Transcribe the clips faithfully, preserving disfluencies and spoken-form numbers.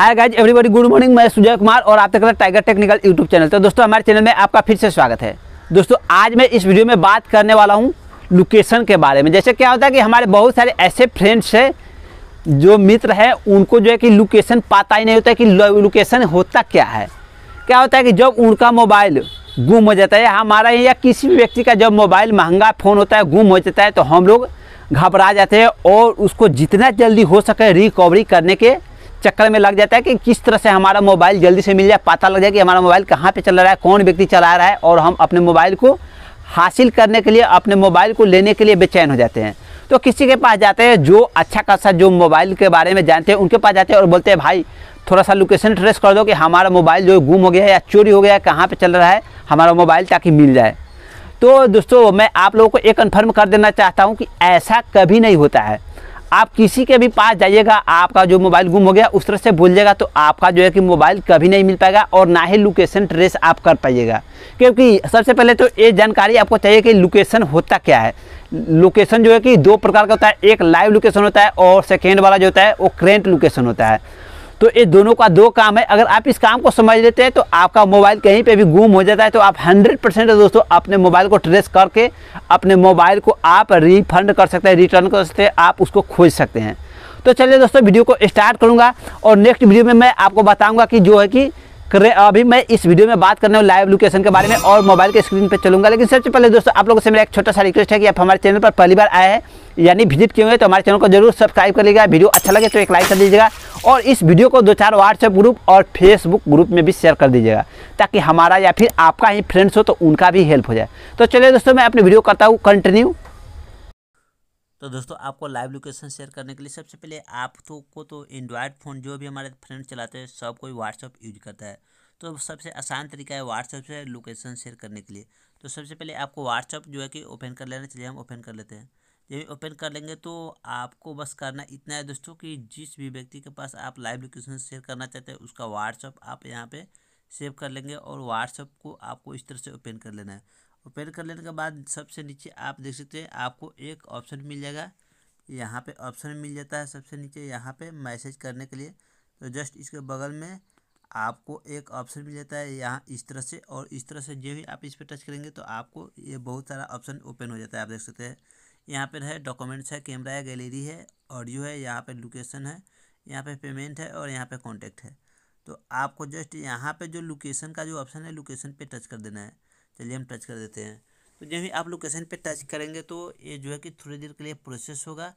हाय guys everybody, good morning. मैं सुजय कुमार और आप देख रहे हैं टाइगर टेक्निकल यूट्यूब चैनल। तो दोस्तों हमारे चैनल में आपका फिर से स्वागत है। दोस्तों आज मैं इस वीडियो में बात करने वाला हूं लोकेशन के बारे में। जैसे क्या होता है कि हमारे बहुत सारे ऐसे फ्रेंड्स हैं, जो मित्र हैं, उनको जो है कि लोकेशन पता ही नहीं होता है कि लोकेशन होता क्या है। क्या होता है कि जब उनका मोबाइल गुम हो जाता है, हमारा या किसी भी व्यक्ति का जब मोबाइल महंगा फ़ोन होता है गुम हो जाता है, तो हम लोग घबरा जाते हैं और उसको जितना जल्दी हो सके रिकवरी करने के चक्कर में लग जाता है कि किस तरह से हमारा मोबाइल जल्दी से मिल जाए, पता लग जाए कि हमारा मोबाइल कहाँ पे चल रहा है, कौन व्यक्ति चला रहा है, और हम अपने मोबाइल को हासिल करने के लिए, अपने मोबाइल को लेने के लिए बेचैन हो जाते हैं। तो किसी के पास जाते हैं जो अच्छा खासा, जो मोबाइल के बारे में जानते हैं, उनके पास जाते हैं और बोलते हैं भाई थोड़ा सा लोकेशन ट्रेस कर दो कि हमारा मोबाइल जो गुम हो गया है या चोरी हो गया है, कहाँ पर चल रहा है हमारा मोबाइल, ताकि मिल जाए। तो दोस्तों मैं आप लोगों को ये कन्फर्म कर देना चाहता हूँ कि ऐसा कभी नहीं होता है। आप किसी के भी पास जाइएगा, आपका जो मोबाइल गुम हो गया उस तरह से बोलिएगा तो आपका जो है कि मोबाइल कभी नहीं मिल पाएगा और ना ही लोकेशन ट्रेस आप कर पाइएगा। क्योंकि सबसे पहले तो ये जानकारी आपको चाहिए कि लोकेशन होता क्या है। लोकेशन जो है कि दो प्रकार का होता है, एक लाइव लोकेशन होता है और सेकेंड वाला जो होता है वो करेंट लोकेशन होता है। तो ये दोनों का दो काम है। अगर आप इस काम को समझ लेते हैं तो आपका मोबाइल कहीं पे भी गुम हो जाता है तो आप हंड्रेड परसेंट दोस्तों अपने मोबाइल को ट्रेस करके अपने मोबाइल को आप रिफंड कर सकते हैं, रिटर्न कर सकते हैं, आप उसको खोज सकते हैं। तो चलिए दोस्तों वीडियो को स्टार्ट करूँगा और नेक्स्ट वीडियो में मैं आपको बताऊँगा कि जो है कि अभी मैं इस वीडियो में बात करने वाला लाइव लोकेशन के बारे में और मोबाइल के स्क्रीन पे चलूंगा। लेकिन सबसे पहले दोस्तों आप लोगों से मेरा एक छोटा सा रिक्वेस्ट है कि आप हमारे चैनल पर पहली बार आए हैं यानी विजिट किए हुए तो हमारे चैनल को जरूर सब्सक्राइब कर लीजिएगा। वीडियो अच्छा लगे तो एक लाइक कर दीजिएगा और इस वीडियो को दो चार व्हाट्सएप ग्रुप और फेसबुक ग्रुप में भी शेयर कर दीजिएगा ताकि हमारा या फिर आपका ही फ्रेंड्स हो तो उनका भी हेल्प हो जाए। तो चलिए दोस्तों मैं अपनी वीडियो करता हूँ कंटिन्यू। तो दोस्तों आपको लाइव लोकेशन शेयर करने के लिए सबसे पहले आप तो को तो एंड्रॉयड फ़ोन जो भी हमारे फ्रेंड चलाते हैं सब कोई व्हाट्सअप यूज करता है, तो सबसे आसान तरीका है व्हाट्सअप से लोकेशन शेयर करने के लिए। तो सबसे पहले आपको व्हाट्सअप जो है कि ओपन कर लेना। चलिए हम ओपन कर लेते हैं। जब ओपन कर लेंगे तो आपको बस करना इतना है दोस्तों कि जिस भी व्यक्ति के पास आप लाइव लोकेशन शेयर करना चाहते हैं उसका व्हाट्सअप आप यहाँ पर सेव कर लेंगे और व्हाट्सअप को आपको इस तरह से ओपन कर लेना है। ओपन कर लेने के बाद सबसे नीचे आप देख सकते हैं आपको एक ऑप्शन मिल जाएगा, यहाँ पे ऑप्शन मिल जाता है सबसे नीचे यहाँ पे मैसेज करने के लिए। तो जस्ट इसके बगल में आपको एक ऑप्शन मिल जाता है यहाँ इस तरह से, और इस तरह से जो भी आप इस पे टच करेंगे तो आपको ये बहुत सारा ऑप्शन ओपन हो जाता है। आप देख सकते हैं यहाँ पर है डॉक्यूमेंट्स है, कैमरा है, गैलरी है, ऑडियो है, यहाँ पर लोकेशन है, यहाँ पर पेमेंट है और यहाँ पर कॉन्टैक्ट है। तो आपको जस्ट यहाँ पर जो लोकेशन का जो ऑप्शन है लोकेशन पर टच कर देना है। चलिए हम टच कर देते हैं। तो जब भी आप लोकेशन पे टच करेंगे तो ये जो है कि थोड़ी देर के लिए प्रोसेस होगा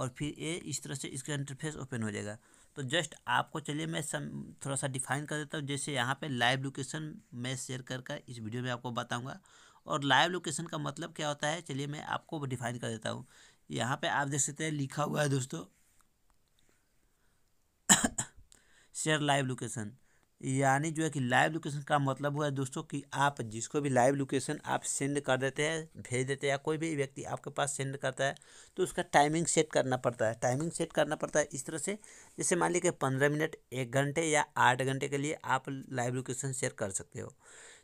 और फिर ये इस तरह से इसका इंटरफेस ओपन हो जाएगा। तो जस्ट आपको चलिए मैं सम थोड़ा सा डिफाइन कर देता हूँ। जैसे यहाँ पे लाइव लोकेशन मैं शेयर कर कर इस वीडियो में आपको बताऊँगा और लाइव लोकेशन का मतलब क्या होता है चलिए मैं आपको डिफाइन कर देता हूँ। यहाँ पर आप देख सकते हैं लिखा हुआ है दोस्तों शेयर लाइव लोकेशन, यानी जो है कि लाइव लोकेशन का मतलब हुआ है दोस्तों कि आप जिसको भी लाइव लोकेशन आप सेंड कर देते हैं, भेज देते हैं, या कोई भी व्यक्ति आपके पास सेंड करता है तो उसका टाइमिंग सेट करना पड़ता है। टाइमिंग सेट करना पड़ता है इस तरह से, जैसे मान लीजिए पंद्रह मिनट, एक घंटे या आठ घंटे के लिए आप लाइव लोकेशन शेयर कर सकते हो।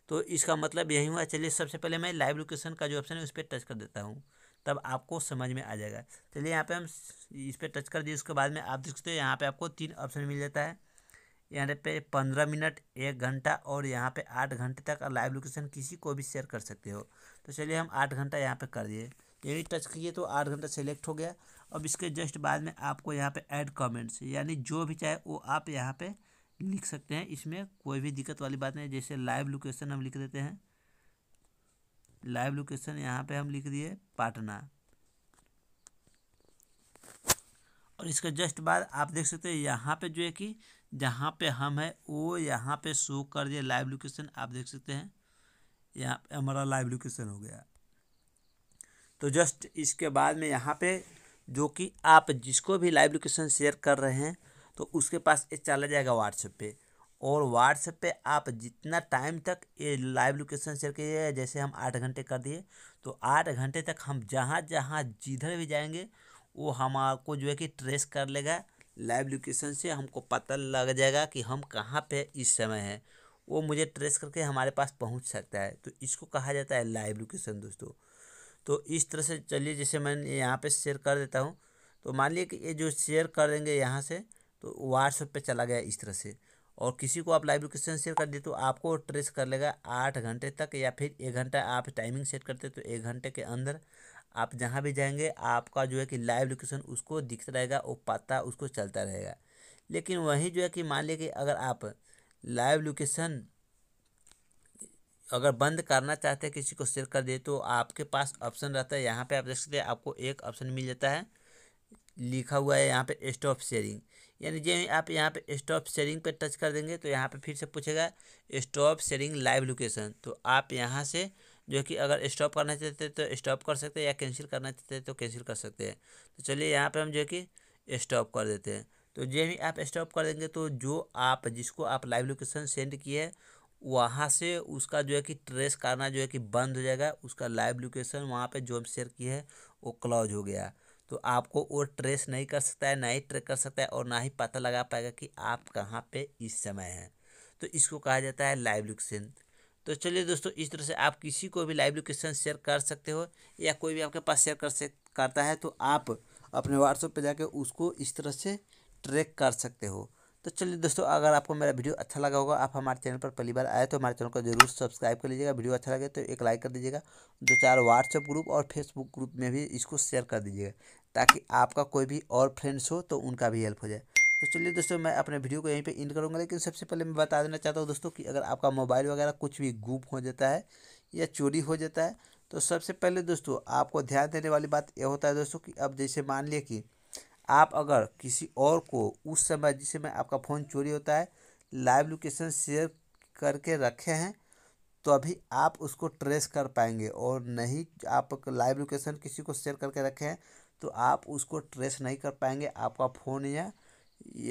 तो इसका मतलब यही हुआ। चलिए सबसे पहले मैं लाइव लोकेशन का जो ऑप्शन है उस पर टच कर देता हूँ, तब आपको समझ में आ जाएगा। चलिए यहाँ पर हम इस पर टच कर दिए। उसके बाद में आप देख सकते हो यहाँ पर आपको तीन ऑप्शन मिल जाता है, यहाँ पे पंद्रह मिनट, एक घंटा और यहाँ पे आठ घंटे तक लाइव लोकेशन किसी को भी शेयर कर सकते हो। तो चलिए हम आठ घंटा यहाँ पे कर दिए। यही टच किए तो आठ घंटा सेलेक्ट हो गया। अब इसके जस्ट बाद में आपको यहाँ पे ऐड कमेंट्स, यानी जो भी चाहे वो आप यहाँ पे लिख सकते हैं, इसमें कोई भी दिक्कत वाली बात नहीं। जैसे लाइव लोकेशन हम लिख देते हैं, लाइव लोकेशन यहाँ पर हम लिख दिए पाटना, और इसके जस्ट बाद आप देख सकते हैं यहाँ पे जो है कि जहाँ पे हम है वो यहाँ पे शो कर दिए लाइव लोकेशन। आप देख सकते हैं यहाँ पे हमारा लाइव लोकेशन हो गया। तो जस्ट इसके बाद में यहाँ पे जो कि आप जिसको भी लाइव लोकेशन शेयर कर रहे हैं तो उसके पास ये चला जाएगा व्हाट्सएप पे, और व्हाट्सएप पे आप जितना टाइम तक ये लाइव लोकेशन शेयर किए, जैसे हम आठ घंटे कर दिए तो आठ घंटे तक हम जहाँ जहाँ जिधर भी जाएँगे वो हमको जो है कि ट्रेस कर लेगा। लाइव लोकेशन से हमको पता लग जाएगा कि हम कहाँ पे इस समय हैं, वो मुझे ट्रेस करके हमारे पास पहुँच सकता है। तो इसको कहा जाता है लाइव लोकेशन दोस्तों। तो इस तरह से चलिए जैसे मैंने यहाँ पे शेयर कर देता हूँ, तो मान लीजिए कि ये जो शेयर कर देंगे यहाँ से तो व्हाट्सएप पे चला गया इस तरह से। और किसी को आप लाइव लोकेशन शेयर कर दिए तो आपको ट्रेस कर लेगा आठ घंटे तक, या फिर एक घंटा आप टाइमिंग सेट करते तो एक घंटे के अंदर आप जहाँ भी जाएंगे आपका जो है कि लाइव लोकेशन उसको दिखता रहेगा और पता उसको चलता रहेगा। लेकिन वहीं जो है कि मान लीजिए अगर आप लाइव लोकेशन अगर बंद करना चाहते हैं किसी को शेयर कर दे तो आपके पास ऑप्शन रहता है, यहाँ पे आप देख सकते हैं आपको एक ऑप्शन मिल जाता है लिखा हुआ है यहाँ पे स्टॉप शेयरिंग, यानी जब आप यहाँ पे स्टॉप शेयरिंग पे टच कर देंगे तो यहाँ पे फिर से पूछेगा स्टॉप शेयरिंग लाइव लोकेशन, तो आप यहाँ से जो कि अगर स्टॉप करना चाहते हैं तो स्टॉप कर सकते हैं या कैंसिल करना चाहते हैं तो कैंसिल कर सकते हैं। तो चलिए यहाँ पर हम जो है कि स्टॉप कर देते हैं। तो जब भी आप स्टॉप कर देंगे तो जो आप जिसको आप लाइव लोकेशन सेंड किए हैं वहाँ से उसका जो है कि ट्रेस करना जो है कि बंद हो जाएगा, उसका लाइव लोकेशन वहाँ पे जो हम शेयर किए हैं वो क्लोज हो गया। तो आपको वो ट्रेस नहीं कर सकता है, ना ही ट्रैक कर सकता है और ना ही पता लगा पाएगा कि आप कहाँ पे इस समय हैं। तो इसको कहा जाता है लाइव लोकेशन। तो चलिए दोस्तों, इस तरह से आप किसी को भी लाइव लोकेशन शेयर कर सकते हो या कोई भी आपके पास शेयर कर से करता है तो आप अपने व्हाट्सएप पर जाके उसको इस तरह से ट्रैक कर सकते हो। तो चलिए दोस्तों, अगर आपको मेरा वीडियो अच्छा लगा होगा, आप हमारे चैनल पर पहली बार आए तो हमारे चैनल को जरूर सब्सक्राइब कर लीजिएगा, वीडियो अच्छा लगे तो एक लाइक कर दीजिएगा, दो चार व्हाट्सएप ग्रुप और फेसबुक ग्रुप में भी इसको शेयर कर दीजिएगा ताकि आपका कोई भी और फ्रेंड्स हो तो उनका भी हेल्प हो जाए। तो चलिए दोस्तों, मैं अपने वीडियो को यहीं पे एंड करूँगा, लेकिन सबसे पहले मैं बता देना चाहता हूँ दोस्तों कि अगर आपका मोबाइल वगैरह कुछ भी गुम हो जाता है या चोरी हो जाता है तो सबसे पहले दोस्तों आपको ध्यान देने वाली बात यह होता है दोस्तों कि अब जैसे मान लिया कि आप अगर किसी और को उस समय जिस समय आपका फ़ोन चोरी होता है लाइव लोकेशन शेयर करके रखे हैं तो अभी आप उसको ट्रेस कर पाएंगे, और नहीं आप लाइव लोकेशन किसी को शेयर करके रखे हैं तो आप उसको ट्रेस नहीं कर पाएंगे। आपका फ़ोन या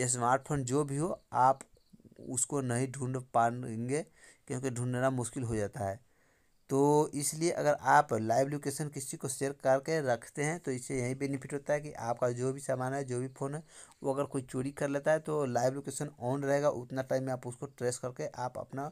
स्मार्टफोन जो भी हो आप उसको नहीं ढूंढ पाएंगे क्योंकि ढूंढना मुश्किल हो जाता है। तो इसलिए अगर आप लाइव लोकेशन किसी को शेयर करके रखते हैं तो इससे यही बेनिफिट होता है कि आपका जो भी सामान है, जो भी फ़ोन है, वो अगर कोई चोरी कर लेता है तो लाइव लोकेशन ऑन रहेगा, उतना टाइम में आप उसको ट्रेस करके आप अपना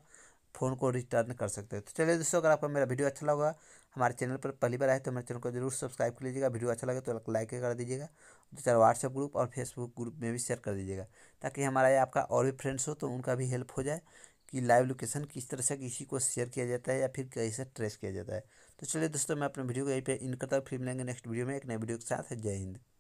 फ़ोन को रिटर्न कर सकते हैं। तो चलिए दोस्तों, अगर आपको मेरा वीडियो अच्छा लगा, हमारे चैनल पर पहली बार आए तो हमारे चैनल को जरूर सब्सक्राइब कर लीजिएगा, वीडियो अच्छा लगे तो लाइक कर दीजिएगा, दो चार व्हाट्सएप ग्रुप और फेसबुक ग्रुप में भी शेयर कर दीजिएगा ताकि हमारा आपका और भी फ्रेंड्स हो तो उनका भी हेल्प हो जाए कि लाइव लोकेशन किस तरह से किसी को शेयर किया जाता है या फिर कैसे ट्रेस किया जाता है। तो चलिए दोस्तों, मैं अपने वीडियो को यहीं पे इन करता हूँ, फिर मिलेंगे नेक्स्ट वीडियो में एक नए वीडियो के साथ। जय हिंद।